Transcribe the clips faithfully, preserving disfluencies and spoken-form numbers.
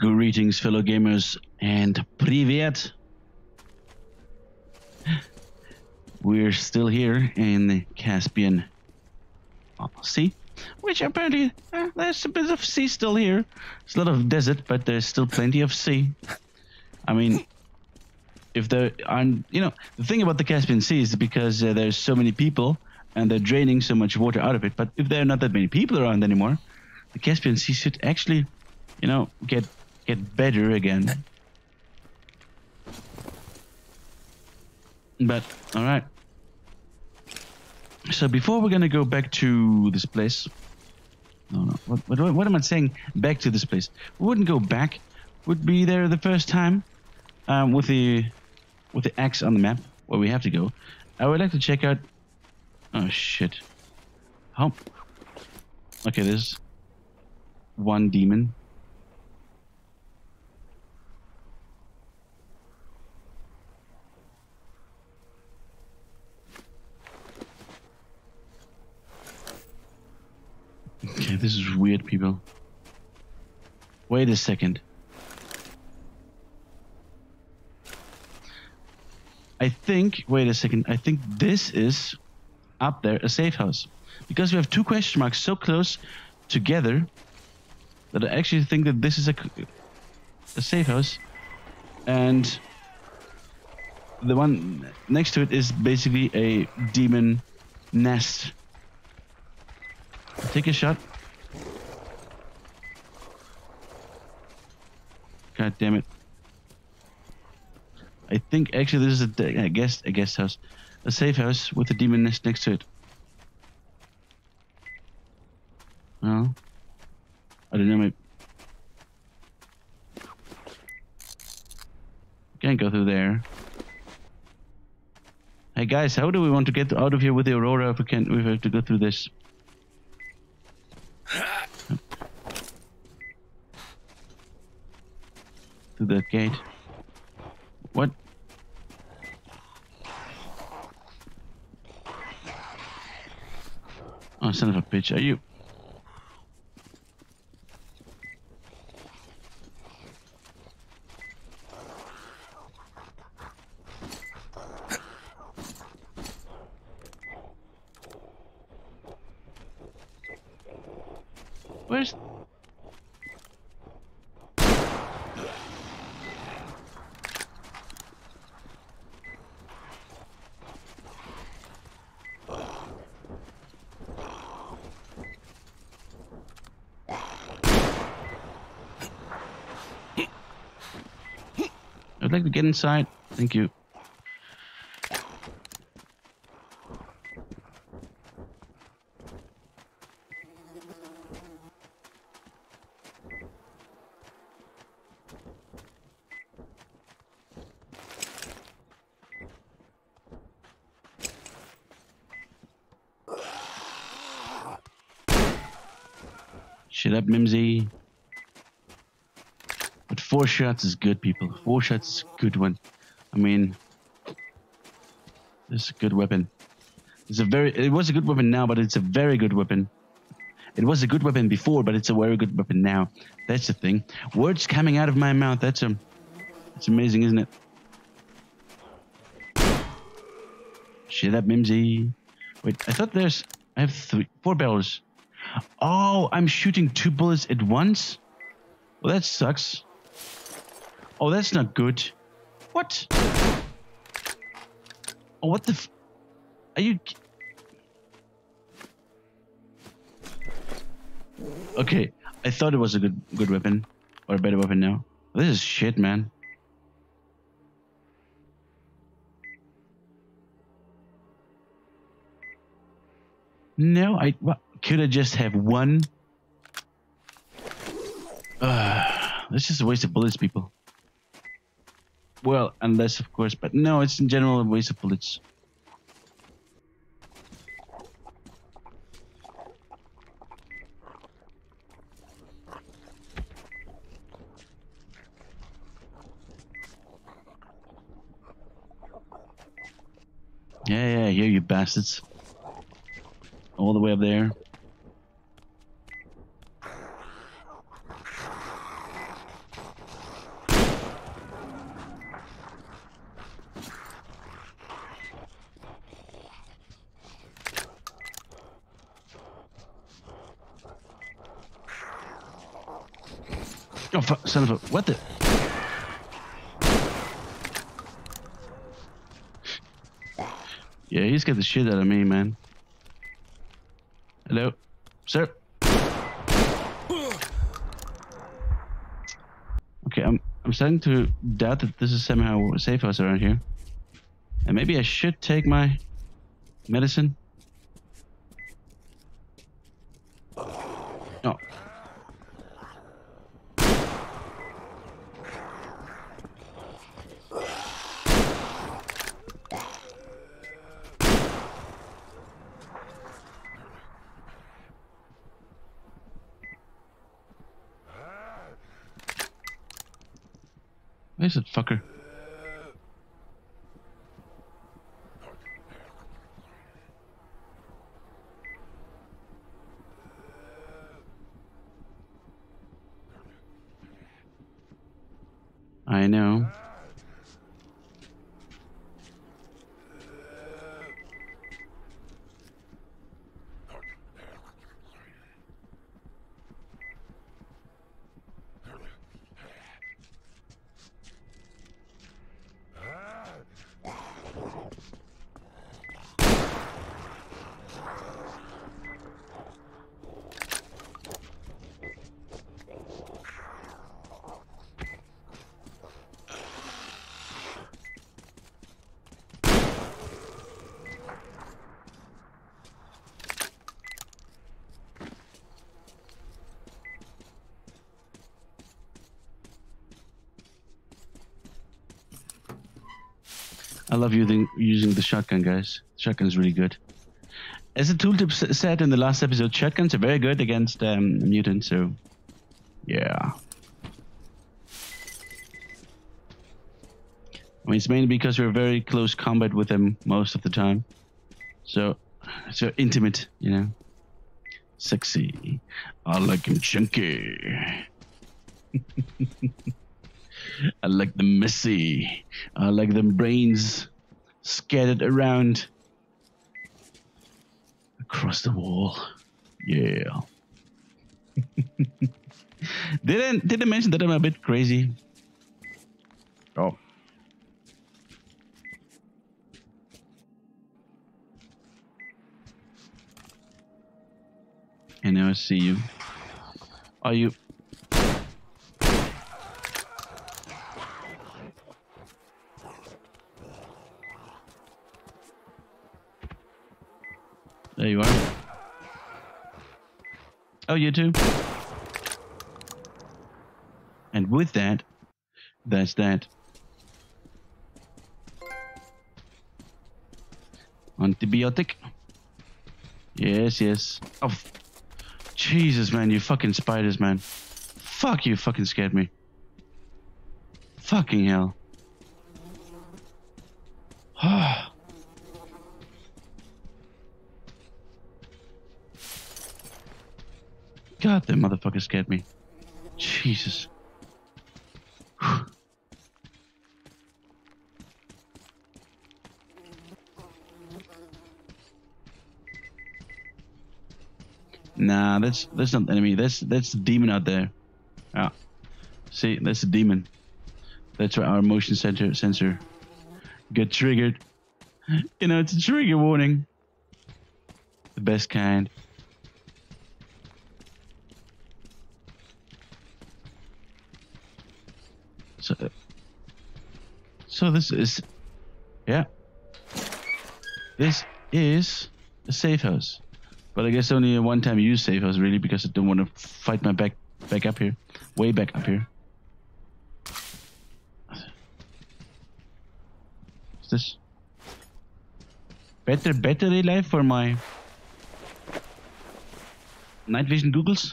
Greetings, fellow gamers, and Privet. We're still here in the Caspian Sea, which apparently uh, there's a bit of sea still here. It's a lot of desert, but there's still plenty of sea. I mean, if there aren't, you know, the thing about the Caspian Sea is because uh, there's so many people and they're draining so much water out of it. But if there are not that many people around anymore, the Caspian Sea should actually, you know, get get better again. But all right. So before we're gonna go back to this place, no, no. What, what, what am I saying? Back to this place. We wouldn't go back. Would be there the first time, um, with the with the axe on the map where we have to go. I would like to check out. Oh shit! How? Okay, there's one demon. Okay, this is weird, people. Wait a second. I think, wait a second, I think this is up there, a safe house. Because we have two question marks so close together that I actually think that this is a, a safe house. And the one next to it is basically a demon nest. Take a shot. God damn it. I think actually this is a, I guess, a guest house. A safe house with a demon nest next to it. Well, I don't know, maybe. Can't go through there. Hey guys, how do we want to get out of here with the Aurora if we can't, if we have to go through this? Through that gate. What? Oh, son of a bitch, are you? Where's... I'd like to get inside. Thank you. Shut up, Mimsy. But four shots is good, people. Four shots is a good one. I mean, this is a good weapon. It's a very, it was a good weapon now, but it's a very good weapon. It was a good weapon before, but it's a very good weapon now. That's the thing. Words coming out of my mouth. That's a, it's amazing, isn't it? Shut up, Mimsy. Wait, I thought there's, I have three, four barrels. Oh, I'm shooting two bullets at once? Well, that sucks. Oh, that's not good. What? Oh, what the f... Are you... Okay, I thought it was a good good weapon. Or a better weapon now. This is shit, man. No, I... What? Could I just have one? Uh, that's just a waste of bullets, people. Well, unless, of course, but no, it's in general a waste of bullets. Yeah, yeah, yeah, you bastards. All the way up there. Oh, fuck, son of a... What the... Yeah, he scared the shit out of me, man. Hello? Sir? Okay, I'm I'm starting to doubt that this is somehow safe house around here. And maybe I should take my medicine. No. Where's that fucker? I know. I love using, using the shotgun, guys. Shotgun is really good. As the tooltip said in the last episode, shotguns are very good against um, mutants, so... Yeah. I mean, it's mainly because we're very close combat with them most of the time. So, so intimate, you know. Sexy. I like him chunky. I like them messy. I like them brains scattered around across the wall. Yeah. Didn't didn't mention that I'm a bit crazy. Oh. And now I see you. Are you? There you are. Oh, you too. And with that, that's that. Antibiotic. Yes, yes. Oh, Jesus, man, you fucking spiders, man. Fuck, you fucking scared me. Fucking hell. God, that motherfucker scared me. Jesus. Whew. Nah, that's that's not the enemy. That's that's the demon out there. Ah, see, that's the demon. That's where our motion sensor sensor got triggered. You know, it's a trigger warning. The best kind. So, so this is, yeah, this is a safe house, but I guess only a one-time use safe house, really, because I don't want to fight my back back up here, way back up here. Is this better battery life for my night vision googles?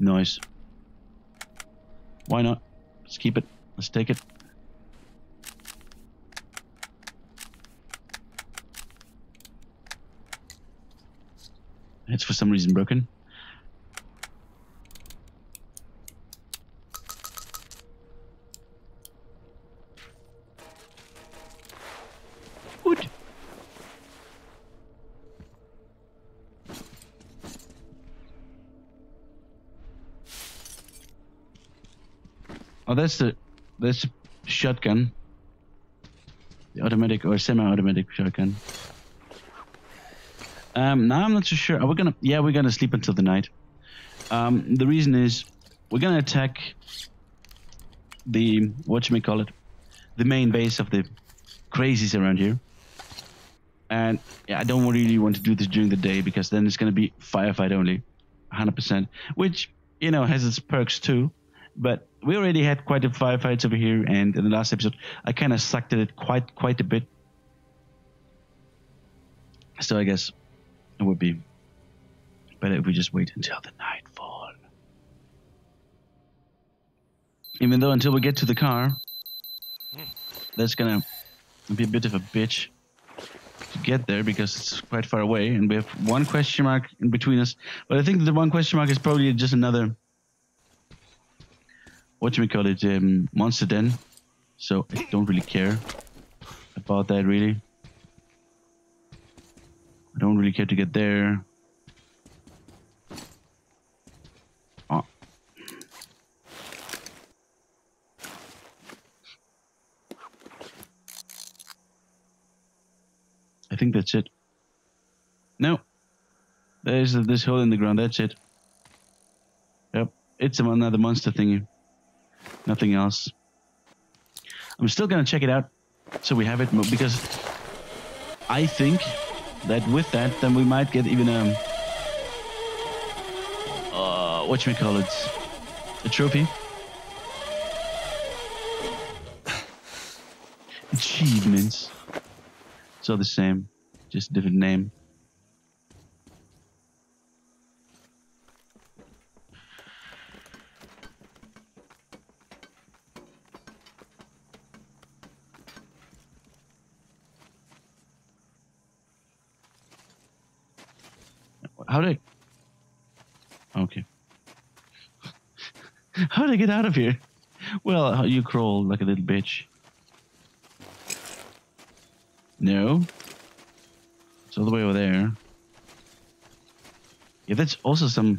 Noise. Why not? Let's keep it. Let's take it. It's for some reason broken. Oh, that's the that's the shotgun. The automatic or semi-automatic shotgun. Um, now I'm not so sure. Are we gonna? Yeah, we're gonna sleep until the night. Um, the reason is we're gonna attack the whatchamacallit, the main base of the crazies around here. And yeah, I don't really want to do this during the day because then it's gonna be firefight only, one hundred percent. Which, you know, has its perks too. But we already had quite a firefights over here, and in the last episode, I kind of sucked at it quite quite a bit. So I guess it would be better if we just wait until the nightfall. Even though until we get to the car, that's gonna be a bit of a bitch to get there because it's quite far away, and we have one question mark in between us. But I think the one question mark is probably just another, what do we call it, um, monster den. So I don't really care about that really. I don't really care to get there. Oh. I think that's it. No, there's this hole in the ground. That's it. Yep, it's another monster thingy. Nothing else. I'm still gonna check it out, so we have it, because I think that with that, then we might get even a uh, whatchamacallit, a trophy achievements. It's all the same, just a different name. How did I... Okay. How did I get out of here? Well, you crawl like a little bitch. No. It's all the way over there. Yeah, that's also some...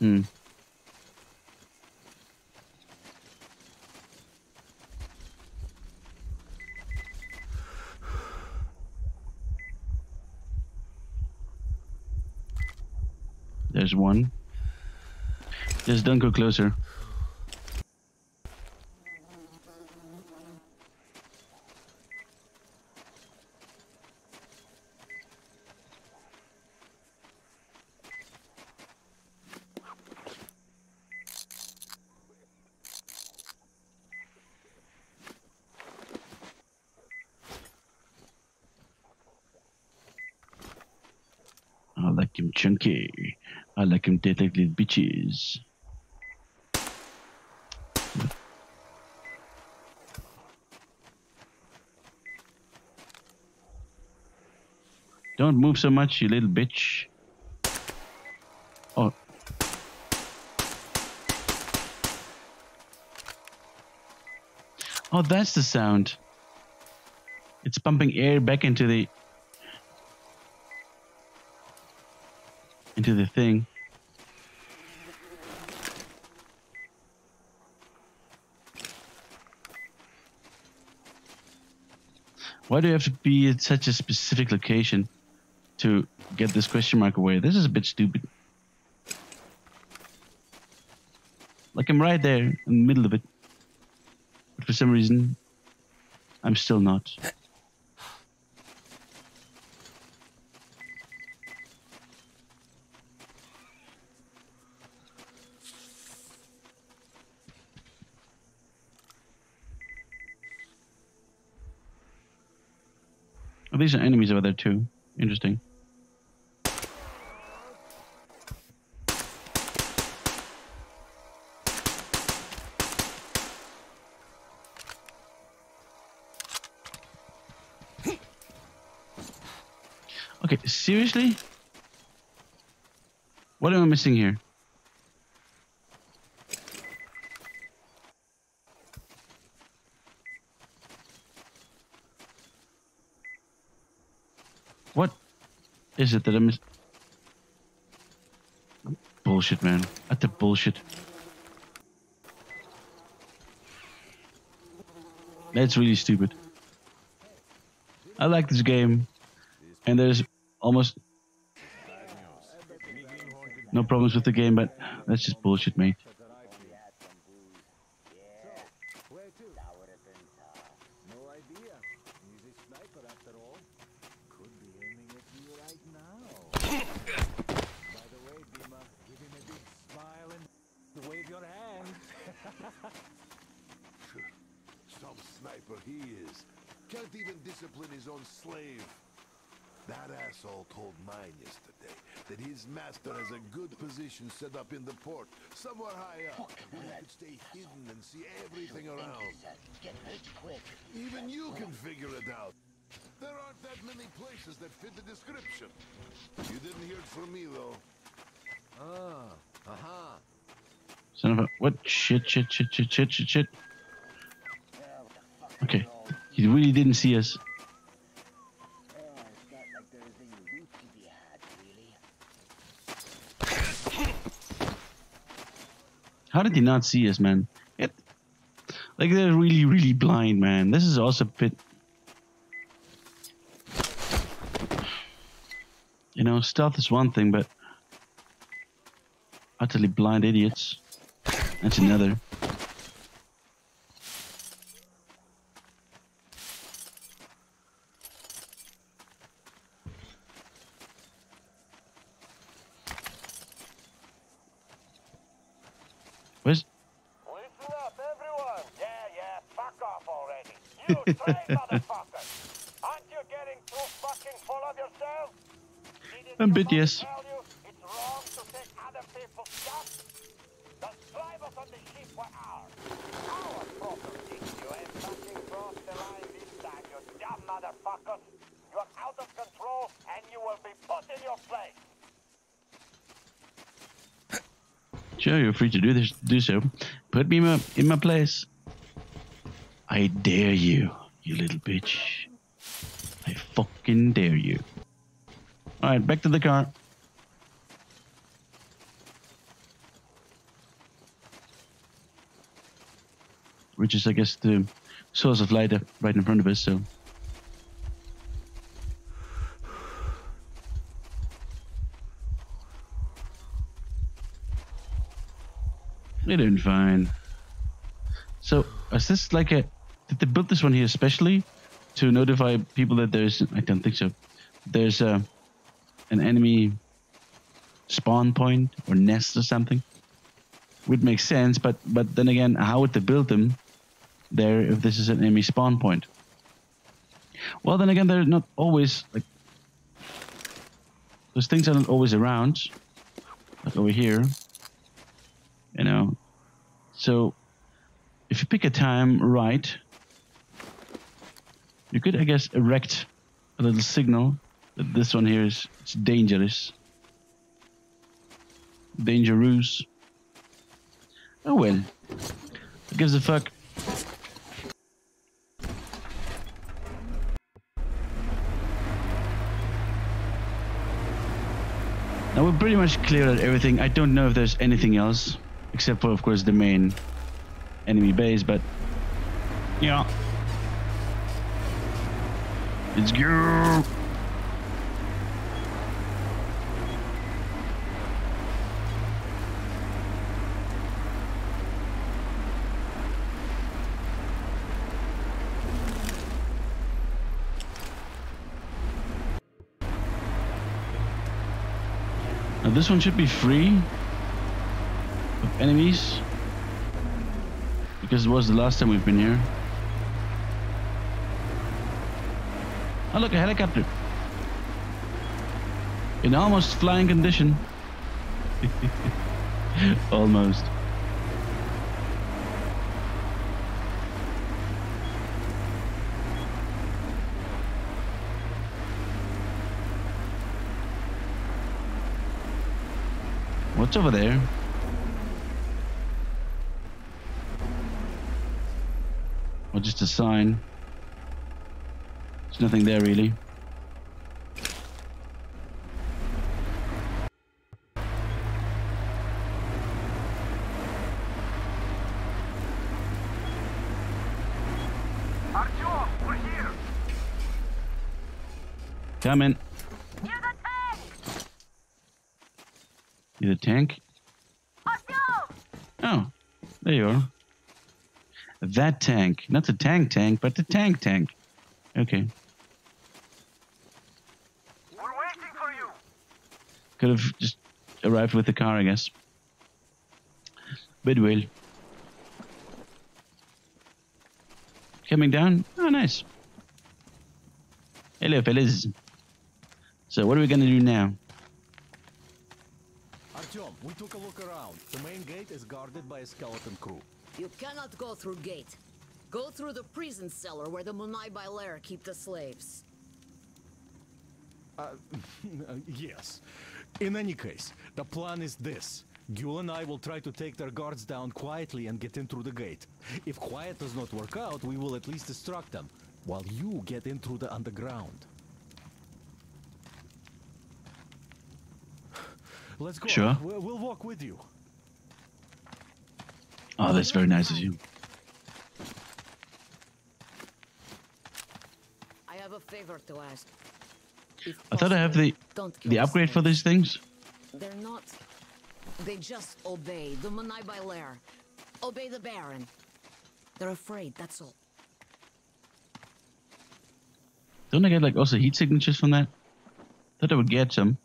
Hmm. There's one. Just don't go closer. I like him chunky. I like him dead like little bitches. Don't move so much, you little bitch. Oh. Oh, that's the sound. It's pumping air back into the... into the thing. Why do you have to be at such a specific location to get this question mark away? This is a bit stupid. Like, I'm right there in the middle of it, but for some reason I'm still not. Oh, these are enemies over there too. Interesting. Okay, seriously? What am I missing here? What is it that I missed? bullshit, man. What the bullshit. That's really stupid. I like this game, and there's almost no problems with the game, but that's just bullshit, mate. Set up in the port, somewhere higher, where you could stay hidden and see everything around. Even you can figure it out. There aren't that many places that fit the description. You didn't hear it from me, though. Ah, aha. Son of a what? Shit, shit, shit, shit, shit, shit, shit. Okay, he really didn't see us. How did he not see us, man? It, like, they're really, really blind, man. This is also a bit... You know, stealth is one thing, but... utterly blind idiots. That's another. I'm bit, yes. Sure, you're free to do this. Do so. Put me in my, in my place. I dare you, you little bitch. I fucking dare you. All right, back to the car. Which is, I guess, the source of light right in front of us, so... They're doing fine. So, is this like a... Did they build this one here especially to notify people that there's... I don't think so. There's a... an enemy spawn point or nest or something would make sense, but but then again, how would they build them there if this is an enemy spawn point? Well, then again, they're not always like those things are not always around, like over here, you know. So if you pick a time right, you could, I guess, erect a little signal. This one here is it's dangerous. Dangerous. Oh well. Who gives a fuck? Now we're pretty much clear at everything. I don't know if there's anything else. Except for, of course, the main enemy base, but... Yeah. It's Giul! This one should be free of enemies because it was the last time we've been here. Oh look, a helicopter in almost flying condition. Almost. What's over there? Or just a sign. There's nothing there really. Coming. Near the tank. Near the tank? Oh, there you are. That tank. Not the tank tank, but the tank tank. Okay. We're waiting for you. Could have just arrived with the car, I guess. But will. Coming down? Oh, nice. Hello, fellas. So what are we going to do now? Artyom, we took a look around. The main gate is guarded by a skeleton crew. You cannot go through gate. Go through the prison cellar where the Munai Bailer keep the slaves. Uh, yes. In any case, the plan is this. Giul and I will try to take their guards down quietly and get in through the gate. If quiet does not work out, we will at least distract them, while you get in through the underground. Let's go. Sure. We'll, we'll walk with you. Oh, that's very nice of you. I have a favor to ask. If I thought possible, I have the the upgrade for these things. They're not... They just obey the Munai Bailer. Obey the Baron. They're afraid, that's all. Don't I get like also heat signatures from that? Thought I would get some.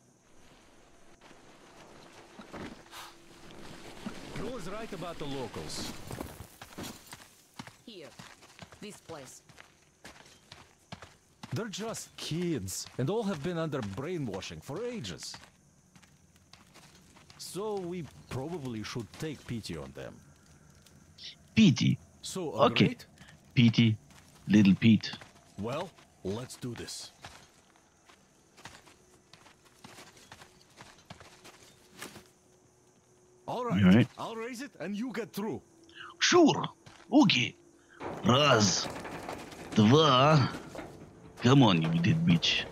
You was right about the locals. Here, this place. They're just kids, and all have been under brainwashing for ages. So we probably should take pity on them. Pity? So, okay. Right? Pity, little Pete. Well, let's do this. All right. All right. I'll raise it and you get through. Sure. Okay. Раз, два. Come on, you little bitch.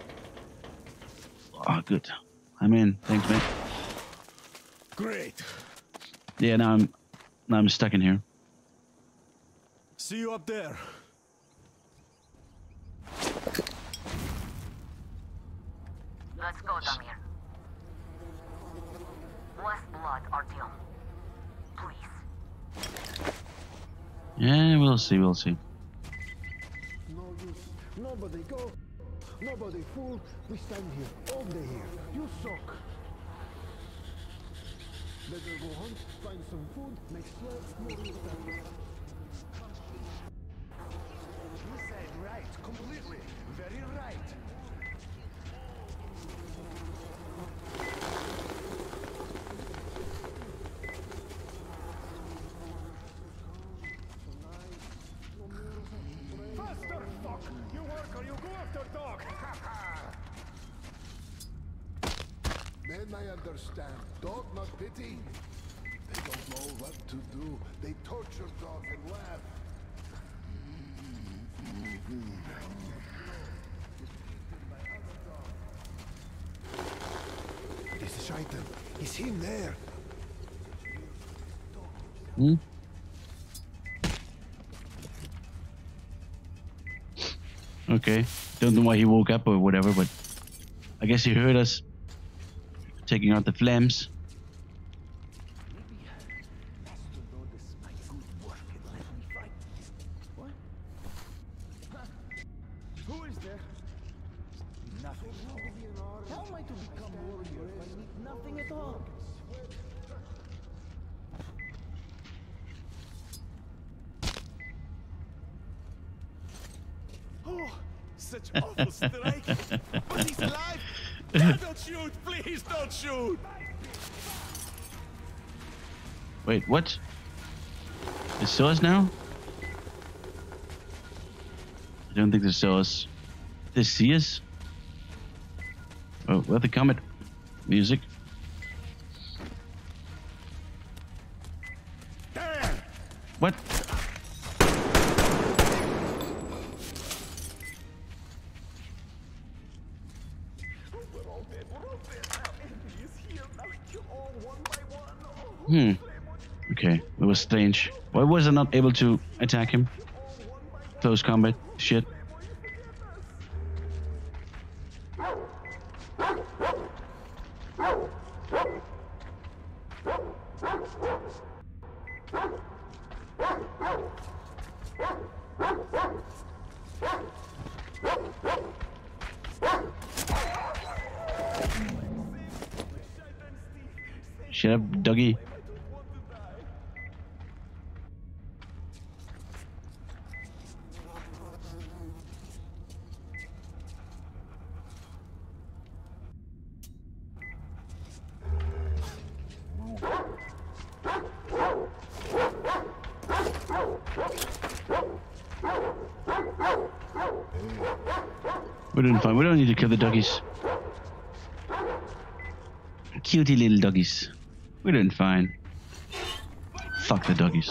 Ah, oh, good. I'm in. Thanks, mate. Great. Yeah, now I'm now I'm stuck in here. See you up there. Let's go, Tamir. Less blood, Artyom. Please. Yeah, we'll see, we'll see. No use. Nobody go. Nobody fool. We stand here. All day here. You suck. Better go home, find some food, make sure you said right, completely, very right. Faster, fuck! You work or you go after dog! Then I understand. Dog not pity. They don't know what to do. They torture dog and laugh. This is Shitan. Is him there? Hmm? Okay. Don't know why he woke up or whatever, but I guess he heard us. Taking out the flames. Who is there? Nothing. How am I to become warrior if I need nothing at all? Oh, such awful strike! But he's alive! No, don't shoot! Please don't shoot! Wait, what? They saw us now? I don't think they saw us. Did they see us? Oh, where'd they come at? Music. There. What? Hmm. Okay, that was strange. Why was I not able to attack him? Close combat. Shit. Shut up, doggy. We're doing fine. We don't need to kill the doggies. Cutie little doggies. We're doing fine. Fuck the doggies.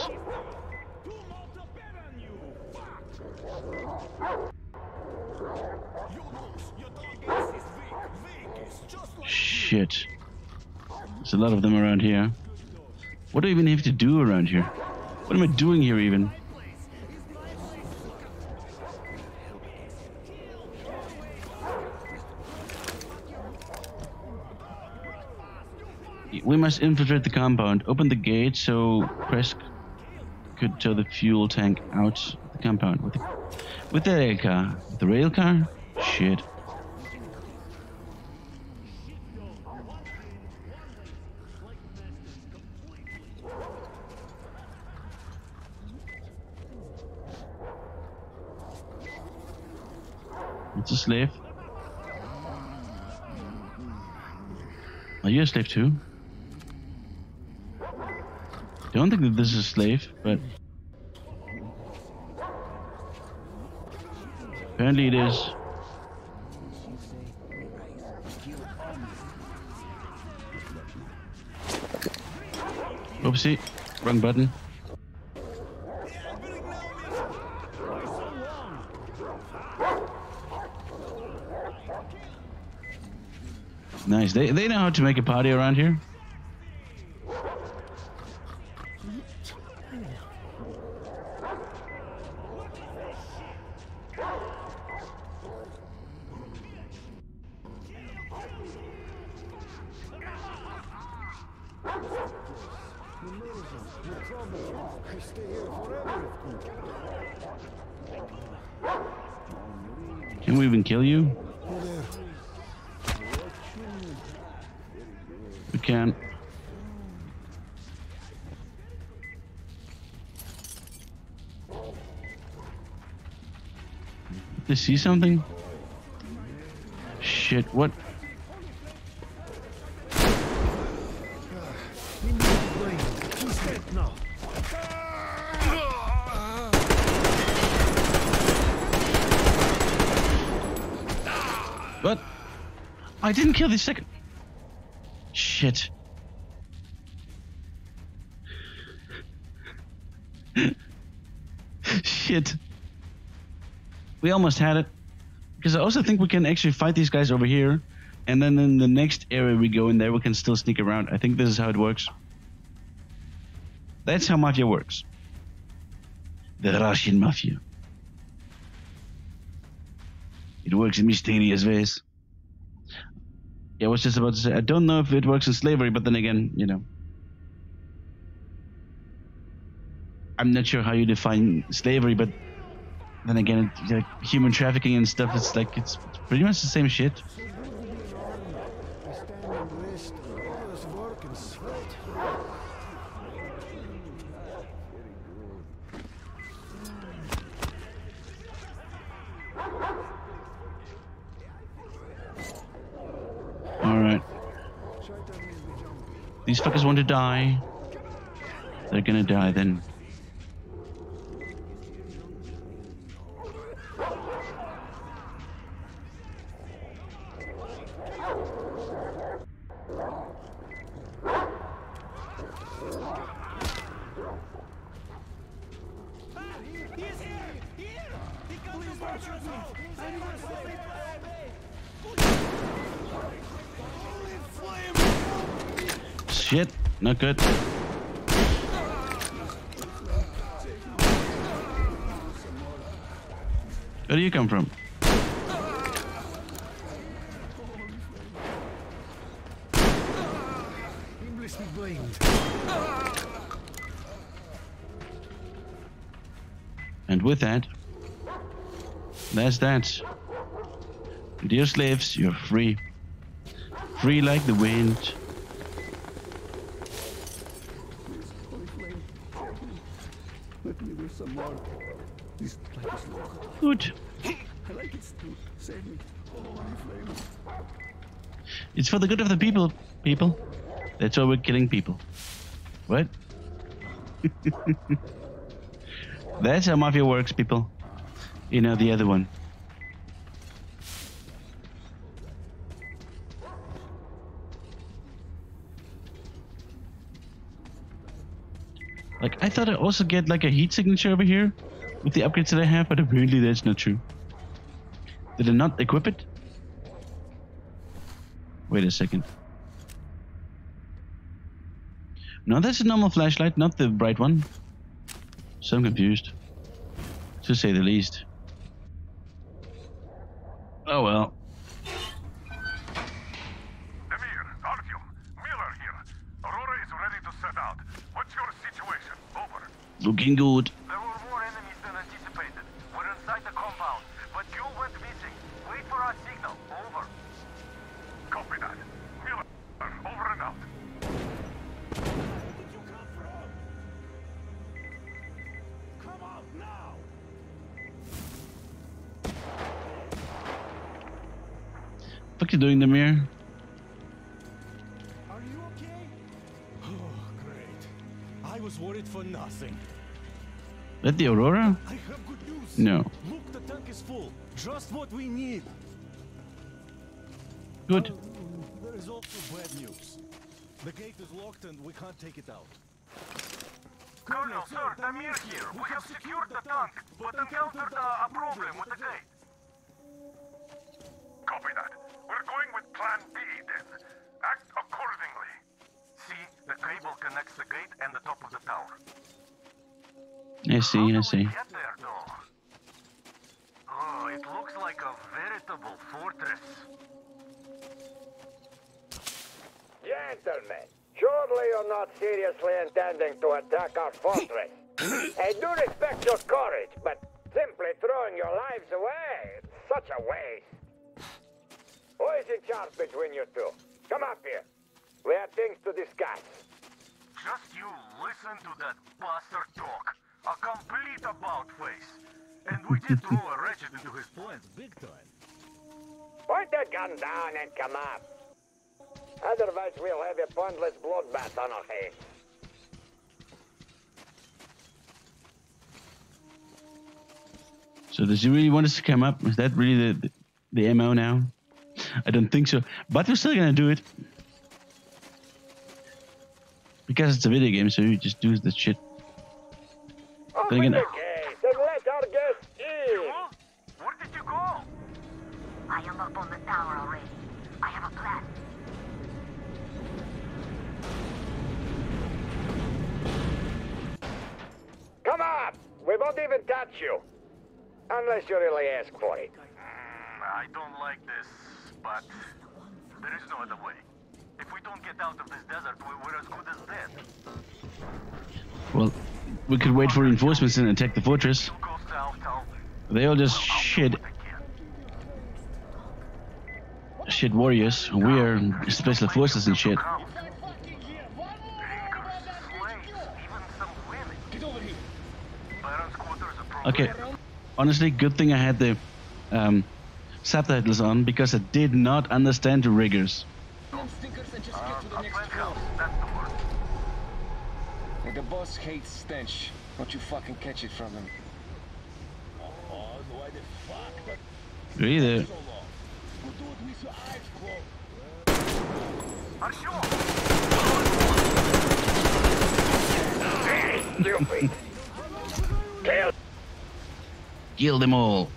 Shit. There's a lot of them around here. What do I even have to do around here? What am I doing here even? We must infiltrate the compound. Open the gate so Kresk could tow the fuel tank out the compound with the, with the rail car. The rail car? Shit. It's a slave. Are you a slave too? I don't think that this is a slave, but apparently it is. Oopsie, wrong button. Nice, they, they know how to make a party around here. Can we even kill you? We can't. Did they see something? Shit, what? What? I didn't kill the second. Shit. Shit. We almost had it. Because I also think we can actually fight these guys over here. And then in the next area we go in there, we can still sneak around. I think this is how it works. That's how Mafia works. The Russian Mafia. It works in mysterious ways. Yeah, I was just about to say, I don't know if it works in slavery, but then again, you know. I'm not sure how you define slavery, but then again, it, like, human trafficking and stuff, it's like, it's pretty much the same shit. These fuckers want to die. They're gonna die then. Shit, not good. Where do you come from? And with that, that's that. Dear slaves, you're free. Free like the wind. Let me with some more. This light is local. Gut. I like it too. Save me. Oh, flames. It's for the good of the people, people. That's why we're killing people. What? That's how mafia works, people. You know, the other one. Like, I thought I also get like a heat signature over here with the upgrades that I have, but apparently that's not true. Did I not equip it? Wait a second. No, that's a normal flashlight, not the bright one. So I'm confused, to say the least. Oh well. Tamir, Artyom, Miller here. Aurora is ready to set out. What's your situation? Over. Looking good. There were more enemies than anticipated. We're inside the compound, but you went missing. Wait for our signal. Over. Copy that. Miller, over and out. What are you doing, Tamir? Are you okay? Oh, great. I was worried for nothing. That the Aurora? I have good news. No. Look, the tank is full. Just what we need. Good. Uh, there is also bad news. The gate is locked and we can't take it out. Colonel, sir, Tamir here. We have secured the tank, but encountered uh, a problem with the gate. Copy that. We're going with plan B then. Act accordingly. See, the cable connects the gate and the top of the tower. I see, I see. How do we get there, though? Oh, it looks like a veritable fortress. Gentlemen, surely you're not seriously intending to attack our fortress. I do respect your courage, but simply throwing your lives away, it's such a waste. Who is in charge between you two? Come up here. We have things to discuss. Just you listen to that bastard talk. A complete about-face. And we did throw a wretched into his plans big time. Point that gun down and come up. Otherwise we'll have a pointless bloodbath on our hands. So does he really want us to come up? Is that really the, the, the M O now? I don't think so, but we're still gonna do it because it's a video game, so you just do the shit. Open gonna... the gate and let our guests in. Where did you go? I am up on the tower already. I have a plan. Come up! We won't even touch you, unless you really ask for it. Mm, I don't like this. But there is no other way. If we don't get out of this desert, we're as good as dead. Well, we could wait for reinforcements and attack the fortress. They all just shit. Shit warriors. We're special forces and shit. Okay. Honestly, good thing I had the um, subtitles on, because I did not understand the rigors. Uh, the, the boss hates stench. Don't you fucking catch it from him. Really? Kill them all.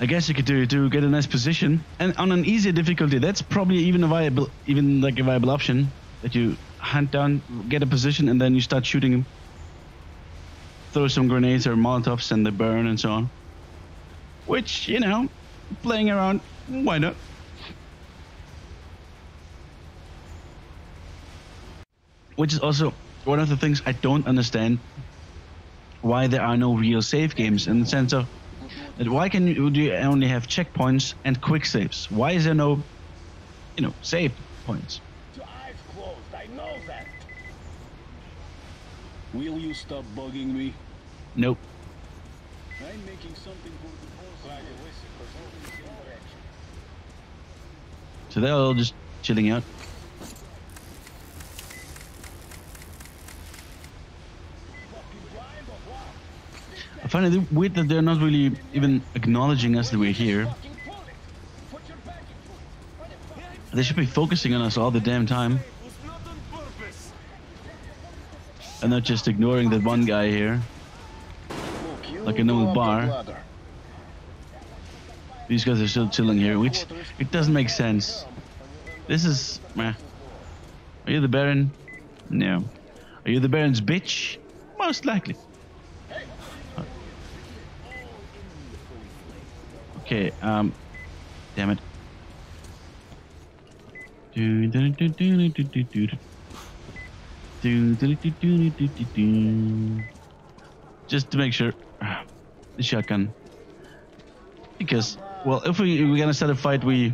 I guess you could do to get a nice position, and on an easier difficulty, that's probably even a viable, even like a viable option, that you hunt down, get a position, and then you start shooting them. Throw some grenades or molotovs and they burn and so on. Which, you know, playing around, why not? Which is also one of the things I don't understand, why there are no real save games, in the sense of, why can you, do you only have checkpoints and quick saves? Why is there no, you know, save points? Your eyes closed, I know that. Will you stop bugging me? Nope. I'm making something for the horse. So they're all just chilling out. I find it weird that they're not really even acknowledging us that we're here. They should be focusing on us all the damn time. And not just ignoring that one guy here. Like an old bar. These guys are still chilling here, which it doesn't make sense. This is... meh. Are you the Baron? No. Are you the Baron's bitch? Most likely. Okay, um... damn it. Just to make sure. The shotgun. Because, well, if we, if we're gonna start a fight, we,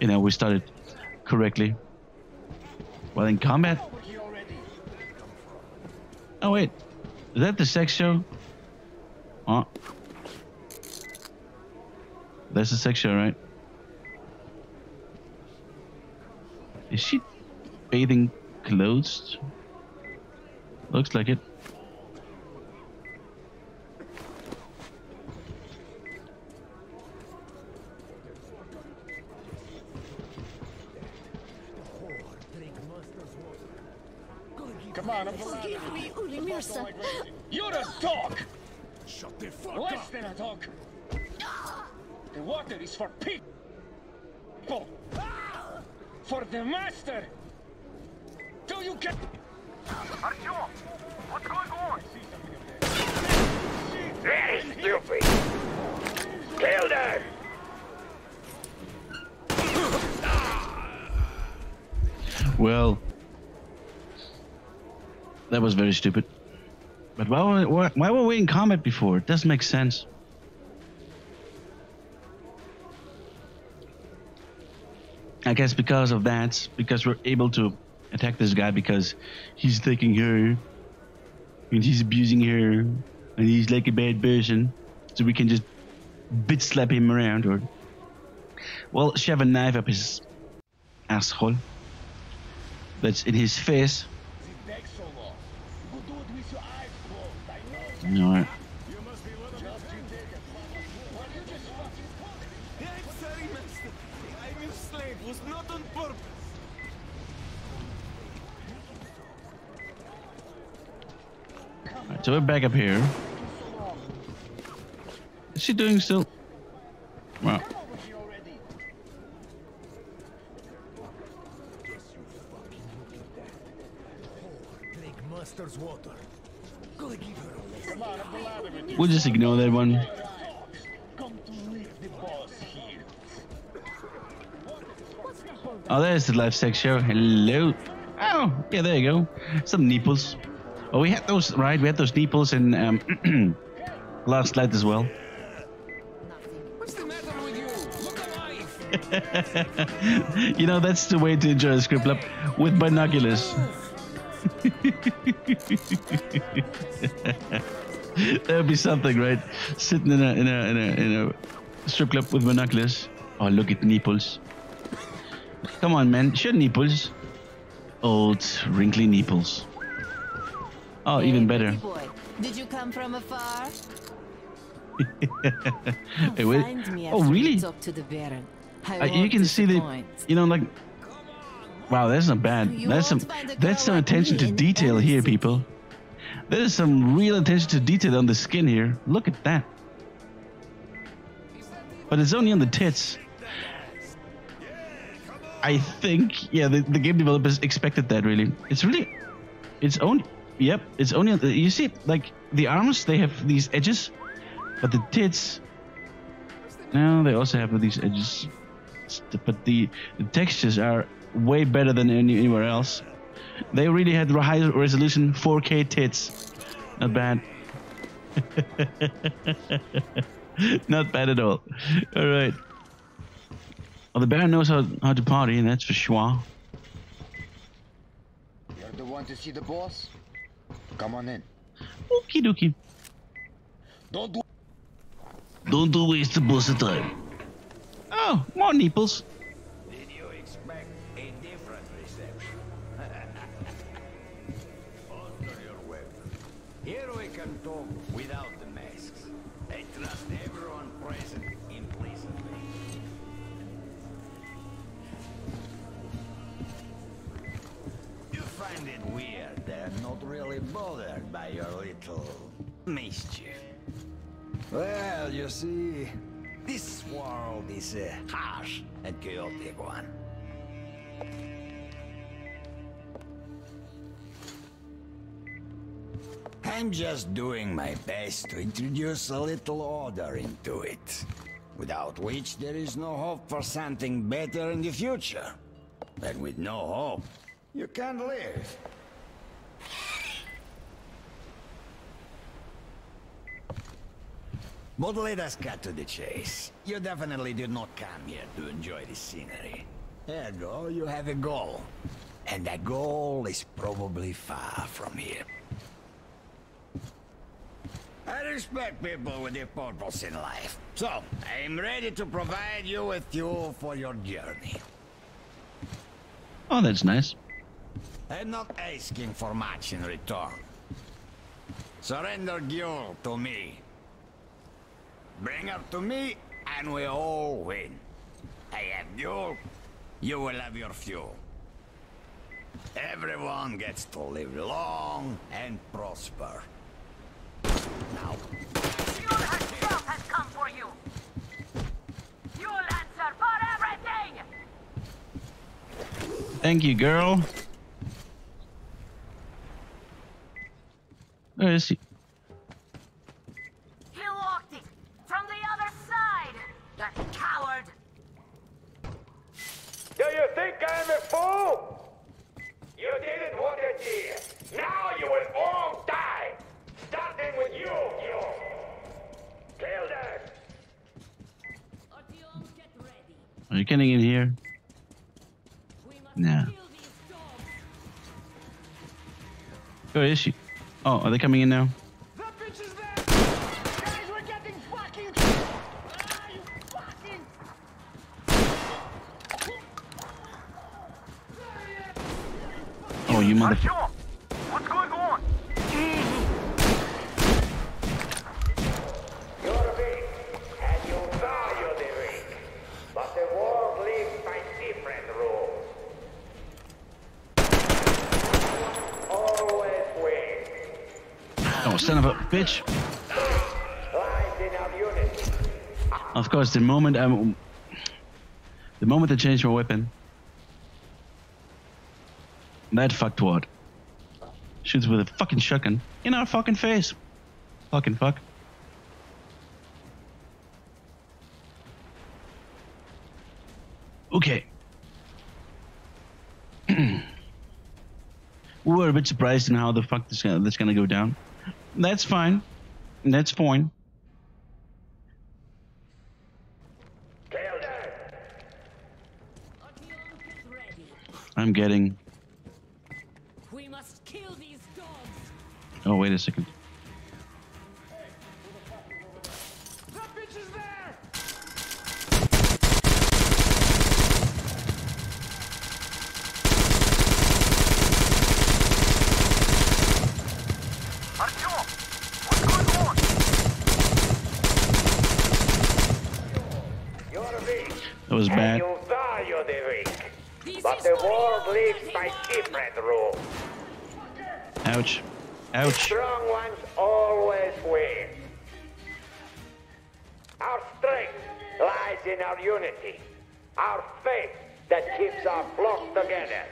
you know, we started correctly. Well, in combat. Oh, wait. Is that the sex show? Oh. That's the sex show, right? Is she bathing clothes? Looks like it. Come on, forgive me, Uli Mirza. You're a dog! Shut the fuck up! Less than a dog! The water is for people! For the master! Do you get... Artyom! What's going on? Very stupid! Kill them! Well... that was very stupid. But why were, why, why were we in combat before? It doesn't make sense. I guess because of that, because we're able to attack this guy because he's taking her and he's abusing her and he's like a bad person, so we can just bitch slap him around or, well, shove a knife up his asshole that's in his face. Alright. So we're back up here. Is she doing still? Wow. We'll just ignore that one. Oh, there's the live sex show. Hello. Oh, yeah, there you go. Some nipples. Oh, we had those, right? We had those nipples in um, last light as well. What's the matter with you? Look alive! You know, that's the way to enjoy a script lab with binoculars. That would be something, right? Sitting in a in a in a in a strip club with binoculars. Oh, look at nipples! Come on, man, show nipples. Old wrinkly nipples. Oh, even better. Hey, boy. Did you come from afar? Hey, wait. Oh, really? Talk to the Baron. Uh, you can see the, you know, like. Wow, that's not bad. That's some that's some attention to detail here, people. There is some real attention to detail on the skin here. Look at that. But it's only on the tits. I think, yeah, the, the game developers expected that, really. It's really, it's only, yep, it's only, you see, like, the arms, they have these edges, but the tits, no, they also have these edges. But the, the textures are way better than any, anywhere else. They really had high resolution four K tits. Not bad. Not bad at all. All right. Well, the Baron knows how, how to party, and that's for sure. You're the one to see the boss? Come on in. Okie dokie. Don't do Don't do waste the boss of time. Oh, more nipples. Did you expect a different reception? On your way. Here we can talk without the masks. I trust everyone present implicitly. You find it weird they're not really bothered by your little mischief. Well, you see, this world is a harsh and chaotic one. I'm just doing my best to introduce a little order into it, without which there is no hope for something better in the future. And with no hope, you can't live. But let us cut to the chase. You definitely did not come here to enjoy the scenery. Ergo, you have a goal. And that goal is probably far from here. I respect people with a purpose in life. So, I am ready to provide you with fuel for your journey. Oh, that's nice. I'm not asking for much in return. Surrender Giul to me. Bring her to me, and we all win. I have fuel, you will have your fuel. Everyone gets to live long and prosper. Now. Giul herself has come for you. You'll answer for everything! Thank you, girl. Where is she? I'm a fool! You didn't want it here! Now you will all die! Starting with you, you! Kill them! Artyom, get ready! Are you getting in here? No. Where is she? Oh, are they coming in now? That bitch is there! Guys, we're getting fucking ah, you fucking Oh, you mother... Artyom, what's going on? You're weak, and you value the weak. But the world lives by different rules. Always win. Oh, son of a bitch. In our unity. Of course, the moment I'm... The moment I change my weapon... That fucktwad shoots with a fucking shotgun in our fucking face. Fucking fuck. Okay. We were a bit surprised in how the fuck this uh, that's gonna go down. That's fine. That's fine. I'm getting. Oh, wait a second. That bitch is there! Artyom, what's going on? You're weak. That was bad. You value the weak. But the world lives by different rules. Ouch. Ouch. The strong ones always win. Our strength lies in our unity, our faith that keeps our flock together.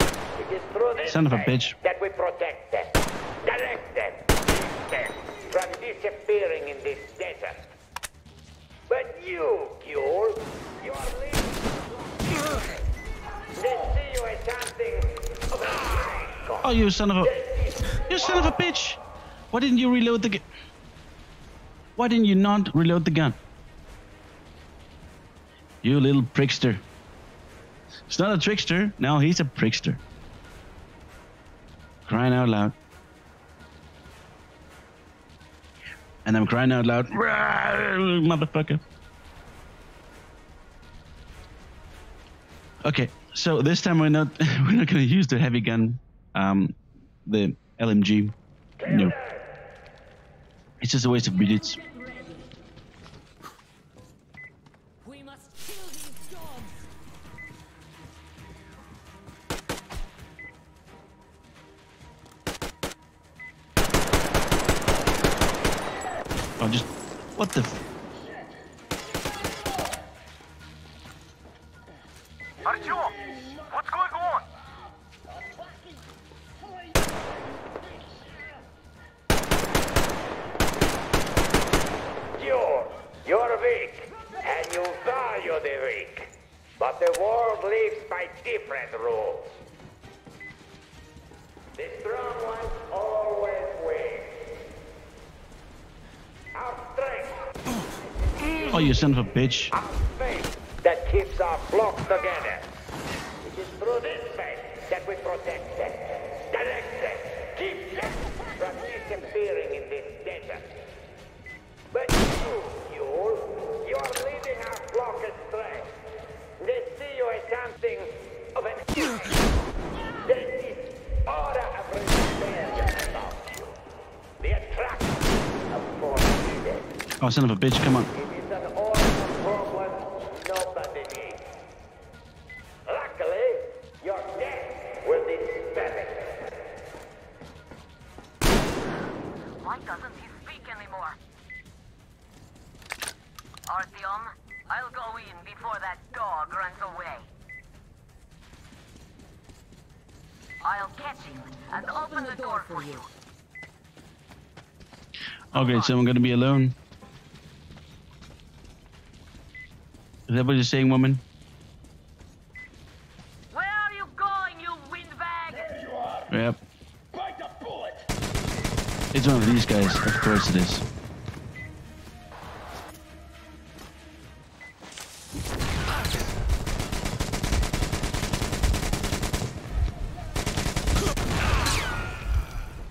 It is through this son of a bitch that we protect them, direct them, keep them from disappearing in this desert. But you, Giul, you are leaving. They see you as something of a god. Oh, you son of a... You son of a bitch! Why didn't you reload the gun? Why didn't you not reload the gun? You little prickster. It's not a trickster. No, he's a prickster. Crying out loud. and I'm crying out loud, motherfucker. Okay, so this time we're not we're not gonna use the heavy gun, um, the L M G. No, it's just a waste of bullets. Oh, just what the? F Artyom, what's going on? You're, you're weak, and you know you're the weak. But the world lives by different rules. The strong ones always win. Oh, you son of a bitch. Our faith that keeps our flock together. It is through this faith that we protect them, direct them, keep them from disappearing in this desert. But you, Giul, you are leading our flock astray. They see you as something of an enemy. They disorder of rebellion about you. The attraction of force. Oh, son of a bitch, come on. It is an awesome problem nobody needs. Luckily, your death will be spent. Why doesn't he speak anymore? Artyom, I'll go in before that dog runs away. I'll catch him and open, open the door for you. Okay, so I'm gonna be alone. Is that what you're saying, woman? Where are you going, you windbag? There you are. Yep. Bite the bullet. It's one of these guys. Of course it is.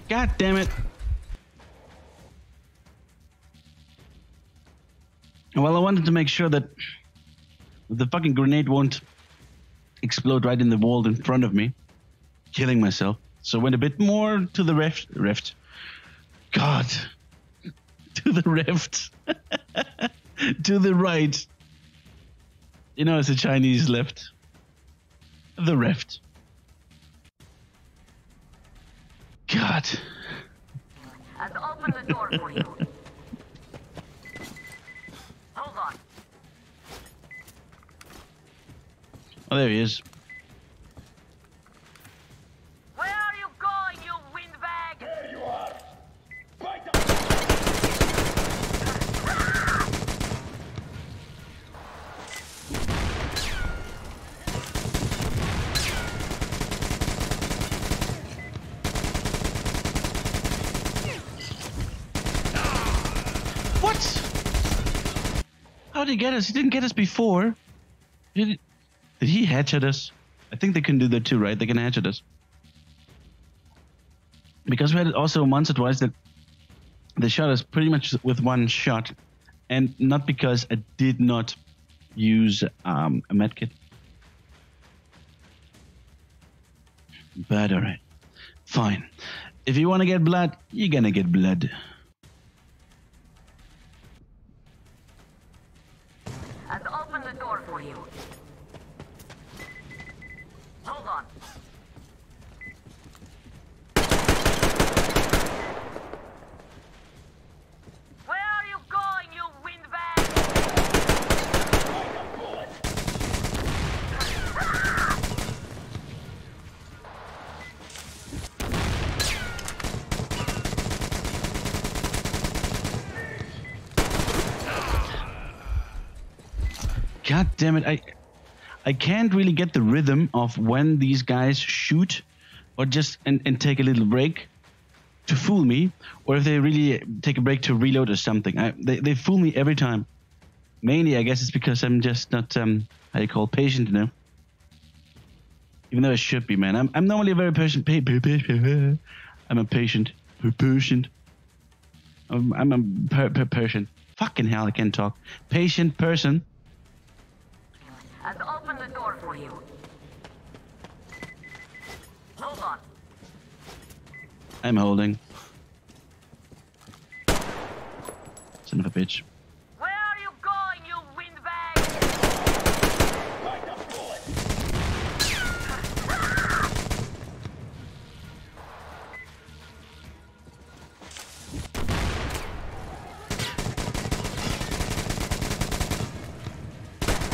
God damn it. Well, I wanted to make sure that the fucking grenade won't explode right in the wall in front of me, killing myself. So I went a bit more to the reft. Rift. God. To the rift. To the right. You know, it's a Chinese left. The rift. God. And open the door for you. Oh, there he is. Where are you going, you windbag? There you are. Bite the... What? How did he get us? He didn't get us before. He didn't... Did he hatchet us? I think they can do that too, right? They can hatchet us. Because we had it also once or twice that they shot us pretty much with one shot. And not because I did not use um, a medkit. But alright. Fine. If you want to get blood, you're gonna get blood. I'll open the door for you. Hold on. Where are you going, you windbag? God damn it, I... I can't really get the rhythm of when these guys shoot or just and, and take a little break to fool me, or if they really take a break to reload or something. I, they, they fool me every time. Mainly, I guess it's because I'm just not, um, how do you call, patient enough. Even though I should be, man. I'm, I'm normally a very patient. I'm a patient. Patient. I'm, I'm a per, per Persian. Fucking hell, I can't talk. Patient person. I've opened the door for you. Hold on. I'm holding. Son of a bitch. Where are you going, you windbag? Light up, bullet.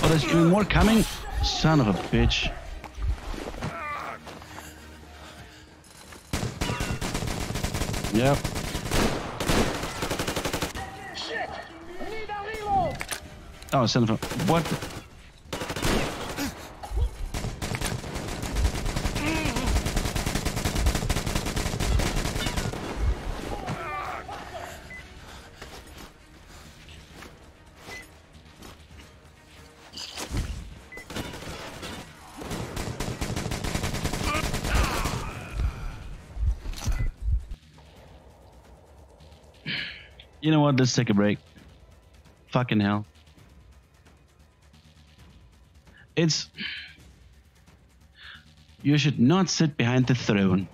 Oh, there's even more coming? Son of a bitch. Yep. Shit! Need a reload! Oh, son of a... What? You know what? Let's take a break. Fucking hell. It's... You should not sit behind the throne.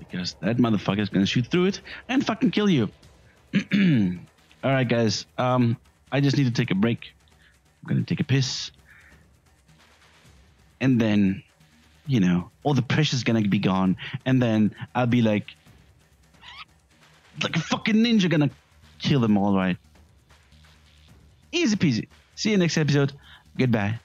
Because that motherfucker is gonna shoot through it and fucking kill you. Alright guys. Um, I just need to take a break. I'm gonna take a piss. And then, you know, all the pressure's gonna be gone. And then I'll be like... Like a fucking ninja gonna... Kill them all, right? Easy peasy. See you next episode. Goodbye.